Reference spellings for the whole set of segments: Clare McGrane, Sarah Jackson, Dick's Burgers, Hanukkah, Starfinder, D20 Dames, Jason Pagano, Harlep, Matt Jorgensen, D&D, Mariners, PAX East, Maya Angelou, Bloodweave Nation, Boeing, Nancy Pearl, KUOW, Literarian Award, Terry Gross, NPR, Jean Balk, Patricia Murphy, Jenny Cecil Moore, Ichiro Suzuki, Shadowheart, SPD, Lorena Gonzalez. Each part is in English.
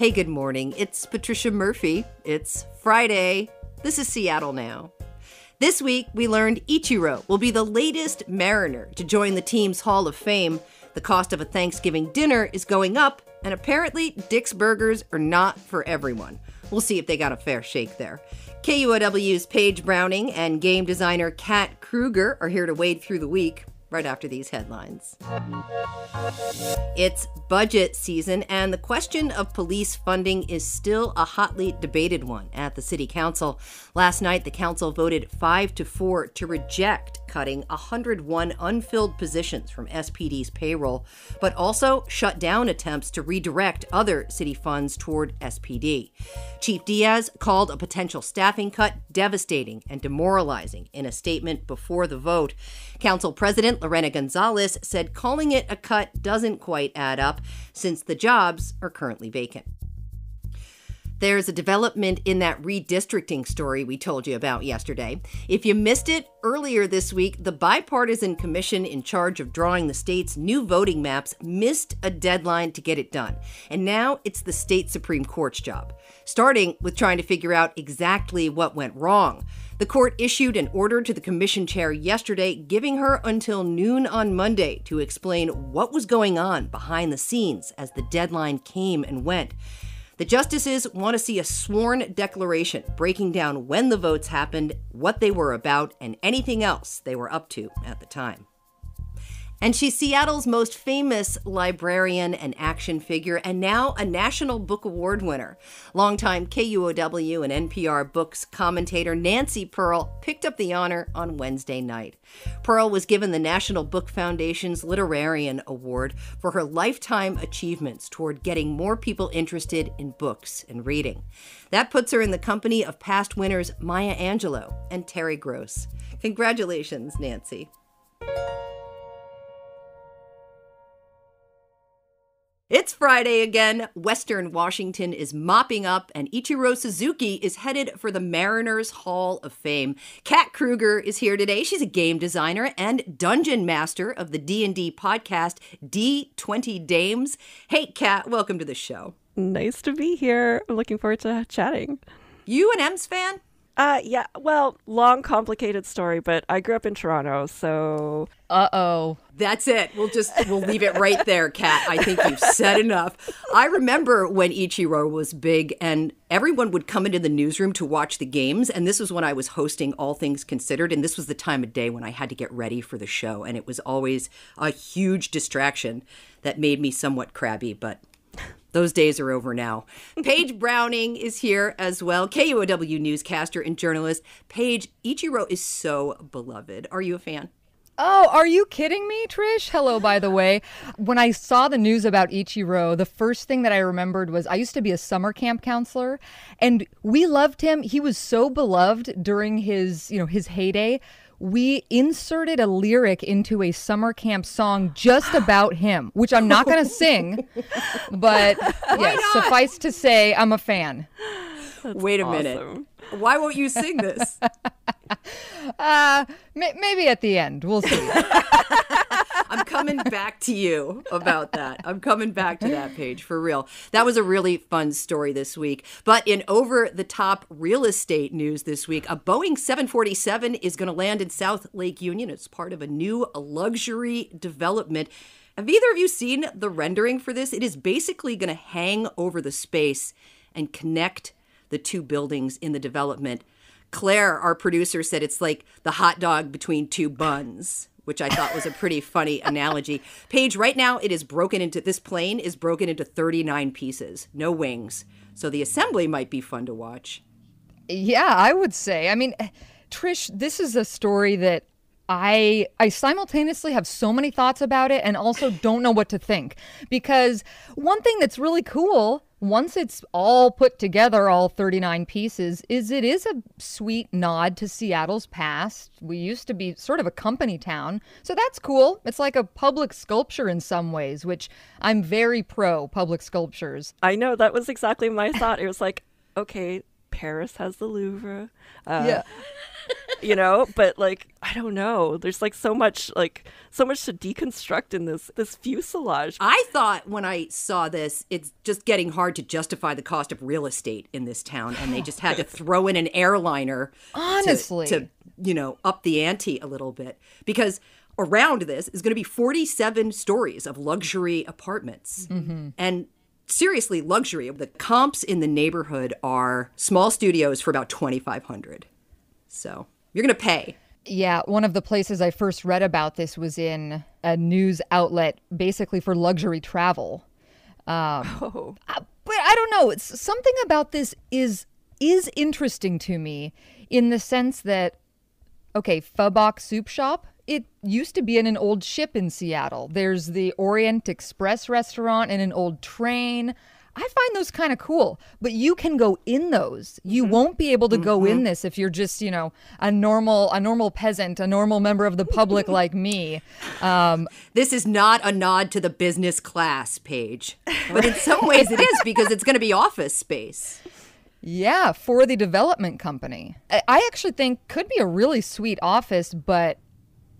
Hey, good morning. It's Patricia Murphy. It's Friday. This is Seattle Now. This week, we learned Ichiro will be the latest Mariner to join the team's Hall of Fame. The cost of a Thanksgiving dinner is going up, and apparently Dick's Burgers are not for everyone. We'll see if they got a fair shake there. KUOW's Paige Browning and game designer Kat Krueger are here to wade through the week right after these headlines. It's budget season, and the question of police funding is still a hotly debated one at the City Council. Last night, the council voted 5-4 to reject cutting 101 unfilled positions from SPD's payroll, but also shut down attempts to redirect other city funds toward SPD. Chief Diaz called a potential staffing cut devastating and demoralizing in a statement before the vote. Council President Lorena Gonzalez said calling it a cut doesn't quite add up since the jobs are currently vacant. There's a development in that redistricting story we told you about yesterday. If you missed it, earlier this week, the bipartisan commission in charge of drawing the state's new voting maps missed a deadline to get it done. And now it's the state Supreme Court's job, starting with trying to figure out exactly what went wrong. The court issued an order to the commission chair yesterday, giving her until noon on Monday to explain what was going on behind the scenes as the deadline came and went. The justices want to see a sworn declaration breaking down when the votes happened, what they were about, and anything else they were up to at the time. And she's Seattle's most famous librarian and action figure, and now a National Book Award winner. Longtime KUOW and NPR Books commentator Nancy Pearl picked up the honor on Wednesday night. Pearl was given the National Book Foundation's Literarian Award for her lifetime achievements toward getting more people interested in books and reading. That puts her in the company of past winners Maya Angelou and Terry Gross. Congratulations, Nancy. It's Friday again. Western Washington is mopping up, and Ichiro Suzuki is headed for the Mariners Hall of Fame. Kat Krueger is here today. She's a game designer and dungeon master of the D&D podcast D20 Dames. Hey, Kat, welcome to the show. Nice to be here. I'm looking forward to chatting. You an M's fan? Yeah. Well, long, complicated story, but I grew up in Toronto, so... Uh-oh. That's it. We'll leave it right there, Kat. I think you've said enough. I remember when Ichiro was big and everyone would come into the newsroom to watch the games. And this was when I was hosting All Things Considered. And this was the time of day when I had to get ready for the show. And it was always a huge distraction that made me somewhat crabby, but... those days are over now. Paige Browning is here as well, KUOW newscaster and journalist. Paige, Ichiro is so beloved. Are you a fan? Oh, are you kidding me, Trish? Hello, by the way. When I saw the news about Ichiro, the first thing that I remembered was I used to be a summer camp counselor, and we loved him. He was so beloved during his heyday. We inserted a lyric into a summer camp song just about him, which I'm not going to sing, but yes, suffice to say, I'm a fan. That's Wait a awesome. Minute. Why won't you sing this? Maybe at the end. We'll see. I'm coming back to you about that. I'm coming back to that, Paige, for real. That was a really fun story this week. But in over-the-top real estate news this week, a Boeing 747 is going to land in South Lake Union. It's part of a new luxury development. Have either of you seen the rendering for this? It is basically going to hang over the space and connect the two buildings in the development. Claire, our producer, said it's like the hot dog between two buns, which I thought was a pretty funny analogy. Paige, right now this plane is broken into 39 pieces, no wings. So the assembly might be fun to watch. Yeah, I would say. I mean, Trish, this is a story that I simultaneously have so many thoughts about it and also don't know what to think. Because one thing that's really cool, once it's all put together, all 39 pieces, it is a sweet nod to Seattle's past. We used to be sort of a company town, so that's cool. It's like a public sculpture in some ways, which I'm very pro public sculptures. I know, that was exactly my thought. It was like, okay, Paris has the Louvre. Yeah. you know, but like, I don't know. There's so much to deconstruct in this fuselage. I thought when I saw this, it's just getting hard to justify the cost of real estate in this town. And they just had to throw in an airliner. Honestly. To up the ante a little bit, because around this is going to be 47 stories of luxury apartments. Mm-hmm. And seriously, luxury. The comps in the neighborhood are small studios for about $2,500. So you're going to pay. Yeah. One of the places I first read about this was in a news outlet basically for luxury travel. But I don't know. It's something about this is interesting to me in the sense that, okay, Fubok Soup Shop, it used to be in an old ship in Seattle. There's the Orient Express restaurant and an old train. I find those kind of cool, but you can go in those. You won't be able to go in this if you're just, a normal peasant, a normal member of the public like me. This is not a nod to the business class, Paige. But in some ways it is, because it's going to be office space. Yeah, for the development company. I actually think could be a really sweet office, but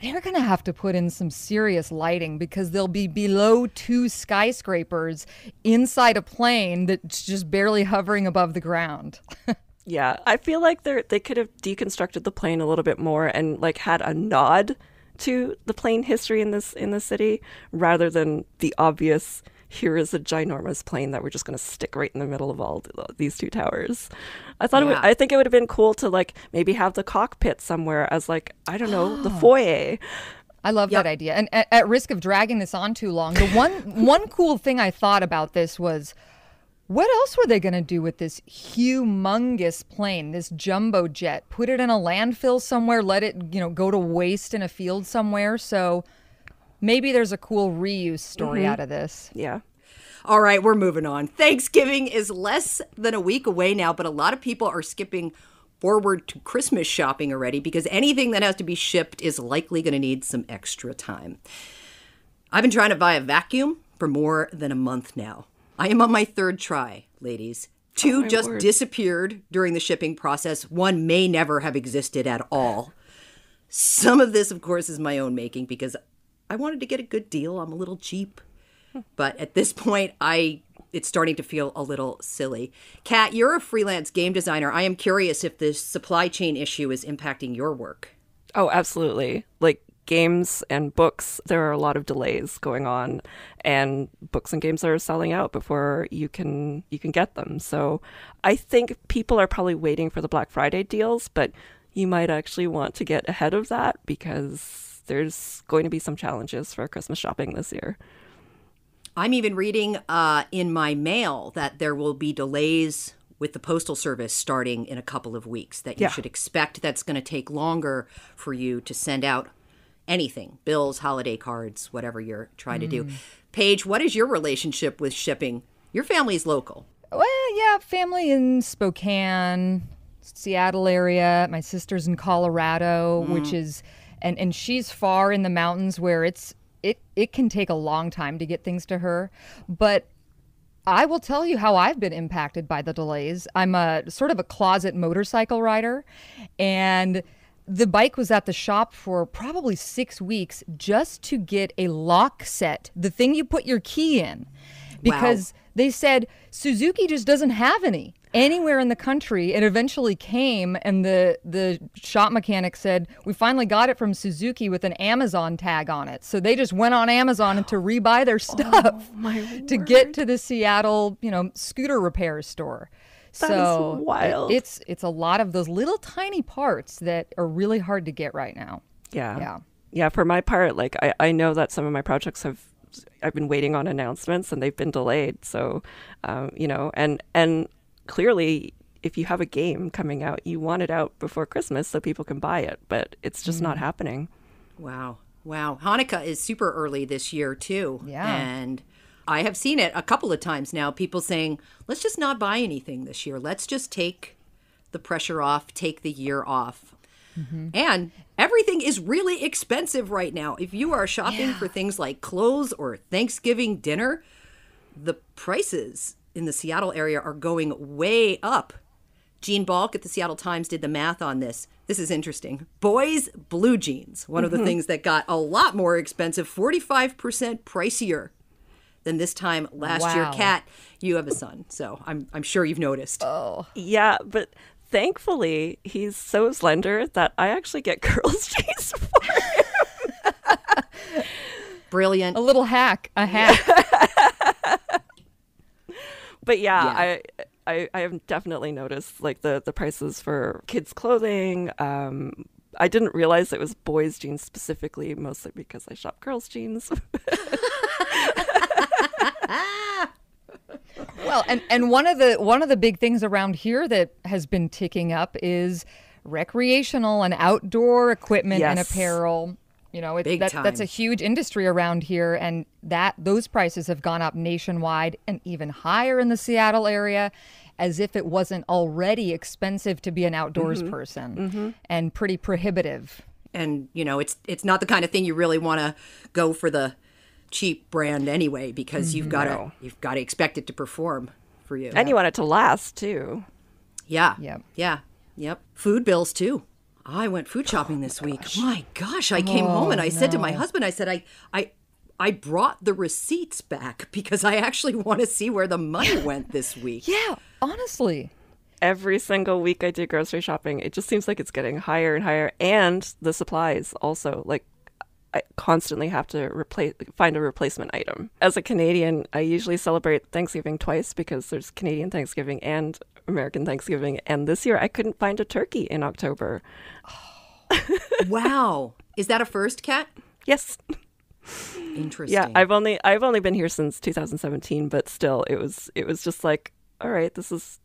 they're going to have to put in some serious lighting because they'll be below two skyscrapers inside a plane that's just barely hovering above the ground. Yeah, I feel like they could have deconstructed the plane a little bit more and like had a nod to the plane history in the city rather than the obvious, here is a ginormous plane that we're just going to stick right in the middle of all these two towers. I think it would have been cool to like maybe have the cockpit somewhere as like, I don't know, the foyer. I love that idea. And at risk of dragging this on too long, the one cool thing I thought about this was, what else were they going to do with this humongous plane, this jumbo jet? Put it in a landfill somewhere, let it, go to waste in a field somewhere. So maybe there's a cool reuse story out of this. Yeah. All right, we're moving on. Thanksgiving is less than a week away now, but a lot of people are skipping forward to Christmas shopping already because anything that has to be shipped is likely going to need some extra time. I've been trying to buy a vacuum for more than a month now. I am on my third try, ladies. Two disappeared during the shipping process. One may never have existed at all. Some of this, of course, is my own making because I wanted to get a good deal. I'm a little cheap. But at this point, it's starting to feel a little silly. Kat, you're a freelance game designer. I am curious if this supply chain issue is impacting your work. Oh, absolutely. Like games and books, there are a lot of delays going on. And books and games are selling out before you can get them. So I think people are probably waiting for the Black Friday deals, but you might actually want to get ahead of that because there's going to be some challenges for Christmas shopping this year. I'm even reading in my mail that there will be delays with the Postal Service starting in a couple of weeks, that you should expect that's going to take longer for you to send out anything, bills, holiday cards, whatever you're trying to do. Paige, what is your relationship with shipping? Your family's local. Well, yeah, family in Spokane, Seattle area. My sister's in Colorado, which is... And she's far in the mountains where it can take a long time to get things to her. But I will tell you how I've been impacted by the delays. I'm a sort of a closet motorcycle rider, and the bike was at the shop for probably 6 weeks just to get a lock set, the thing you put your key in, because they said Suzuki just doesn't have any anywhere in the country. It eventually came, and the shop mechanic said, we finally got it from Suzuki with an Amazon tag on it. So they just went on Amazon to rebuy their stuff to get to the Seattle, scooter repair store. That is wild. It's a lot of those little tiny parts that are really hard to get right now. Yeah. Yeah. Yeah. For my part, like I know that some of my projects I've been waiting on announcements and they've been delayed. So, and clearly, if you have a game coming out, you want it out before Christmas so people can buy it, but it's just not happening. Wow. Hanukkah is super early this year, too. Yeah. And I have seen it a couple of times now, people saying, let's just not buy anything this year. Let's just take the pressure off, take the year off. Mm-hmm. And everything is really expensive right now. If you are shopping for things like clothes or Thanksgiving dinner, the prices in the Seattle area are going way up. Jean Balk at the Seattle Times did the math on this. This is interesting. Boys' blue jeans, one of the things that got a lot more expensive, 45% pricier than this time last year. Kat, you have a son, so I'm sure you've noticed. Oh, yeah, but thankfully he's so slender that I actually get girls' jeans for him. Brilliant. A little hack, a hack. But I have definitely noticed like the prices for kids' clothing. I didn't realize it was boys' jeans specifically, mostly because I shop girls' jeans. Well, and one of the big things around here that has been ticking up is recreational and outdoor equipment and apparel. You know, that's a huge industry around here, and those prices have gone up nationwide and even higher in the Seattle area, as if it wasn't already expensive to be an outdoors person and pretty prohibitive. And, you know, it's not the kind of thing you really want to go for the cheap brand anyway, because you've got to expect it to perform for you. And you want it to last, too. Yeah. Yep. Yeah. Yep. Food bills, too. I went food shopping this week. My gosh, I came home and I said to my husband, I said, I brought the receipts back because I actually want to see where the money went this week. Yeah, honestly. Every single week I do grocery shopping. It just seems like it's getting higher and higher. And the supplies also. Like, I constantly have to find a replacement item. As a Canadian, I usually celebrate Thanksgiving twice because there's Canadian Thanksgiving and American Thanksgiving, and this year I couldn't find a turkey in October. Oh. Wow. Is that a first, Kat? Yes. Interesting. Yeah, I've only been here since 2017, but still it was just like, all right, this is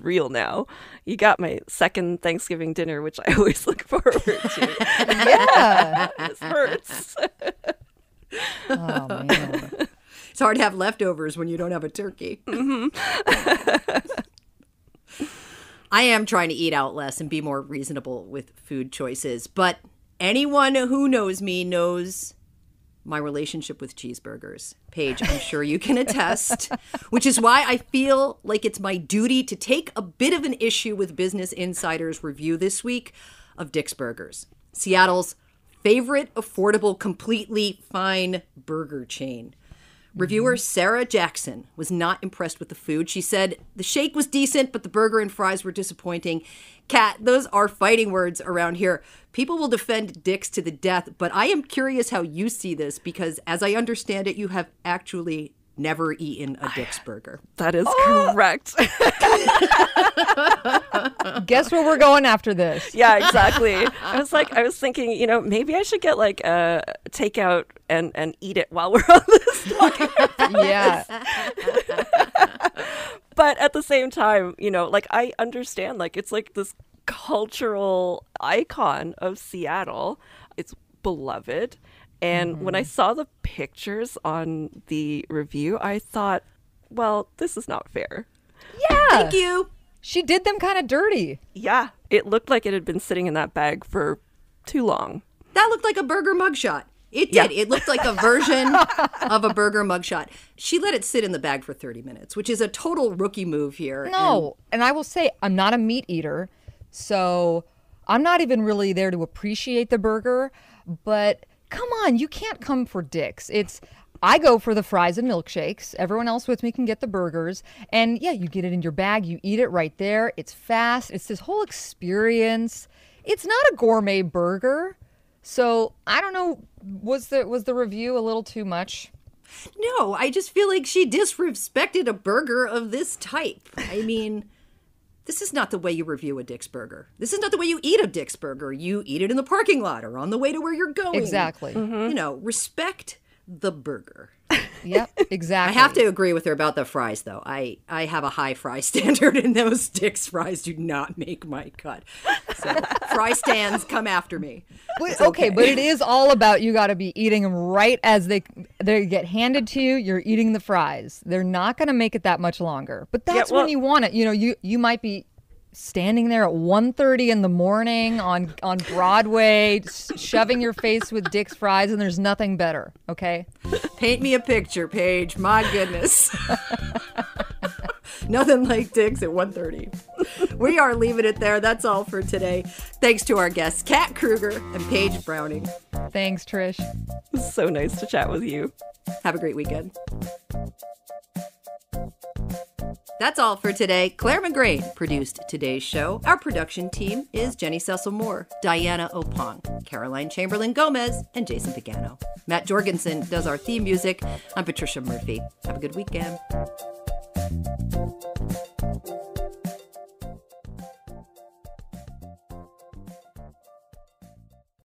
real now. You got my second Thanksgiving dinner, which I always look forward to. Yeah. This hurts. Oh man. It's hard to have leftovers when you don't have a turkey. I am trying to eat out less and be more reasonable with food choices, but anyone who knows me knows my relationship with cheeseburgers. Paige, I'm sure you can attest, which is why I feel like it's my duty to take a bit of an issue with Business Insider's review this week of Dick's Burgers, Seattle's favorite affordable, completely fine burger chain. Reviewer Sarah Jackson was not impressed with the food. She said, the shake was decent, but the burger and fries were disappointing. Kat, those are fighting words around here. People will defend Dick's to the death, but I am curious how you see this, because as I understand it, you have actually never eaten a Dick's burger. That is correct. Guess where we're going after this. Yeah, exactly. I was thinking, you know, maybe I should get like a takeout and eat it while we're on this. Yeah. But at the same time, you know, like I understand, like it's like this cultural icon of Seattle. It's beloved. And when I saw the pictures on the review, I thought, well, this is not fair. Yeah. Thank you. She did them kind of dirty. Yeah. It looked like it had been sitting in that bag for too long. That looked like a burger mugshot. It did. Yeah. It looked like a version of a burger mugshot. She let it sit in the bag for 30 minutes, which is a total rookie move here. No. And I will say, I'm not a meat eater, so I'm not even really there to appreciate the burger, but... Come on, you can't come for Dick's. I go for the fries and milkshakes. Everyone else with me can get the burgers. And yeah, you get it in your bag. You eat it right there. It's fast. It's this whole experience. It's not a gourmet burger. So I don't know, was the review a little too much? No, I just feel like she disrespected a burger of this type. I mean... This is not the way you review a Dick's burger. This is not the way you eat a Dick's burger. You eat it in the parking lot or on the way to where you're going. Exactly. You know, respect the burger. Yep, exactly. I have to agree with her about the fries, though. I have a high fry standard, and those Dick's fries do not make my cut. So fry stands come after me. But, okay, but it is all about you got to be eating them right as they get handed to you. You're eating the fries. They're not going to make it that much longer. But that's when you want it. You know, you might be standing there at 1:30 in the morning on Broadway, shoving your face with Dick's fries, and there's nothing better, okay? Paint me a picture, Paige. My goodness. Nothing like Dick's at 1:30. We are leaving it there. That's all for today. Thanks to our guests, Kat Krueger and Paige Browning. Thanks, Trish. It's so nice to chat with you. Have a great weekend. That's all for today. Clare McGrane produced today's show. Our production team is Jenny Cecil Moore, Diana Opong, Caroline Chamberlain Gomez, and Jason Pagano. Matt Jorgensen does our theme music. I'm Patricia Murphy. Have a good weekend.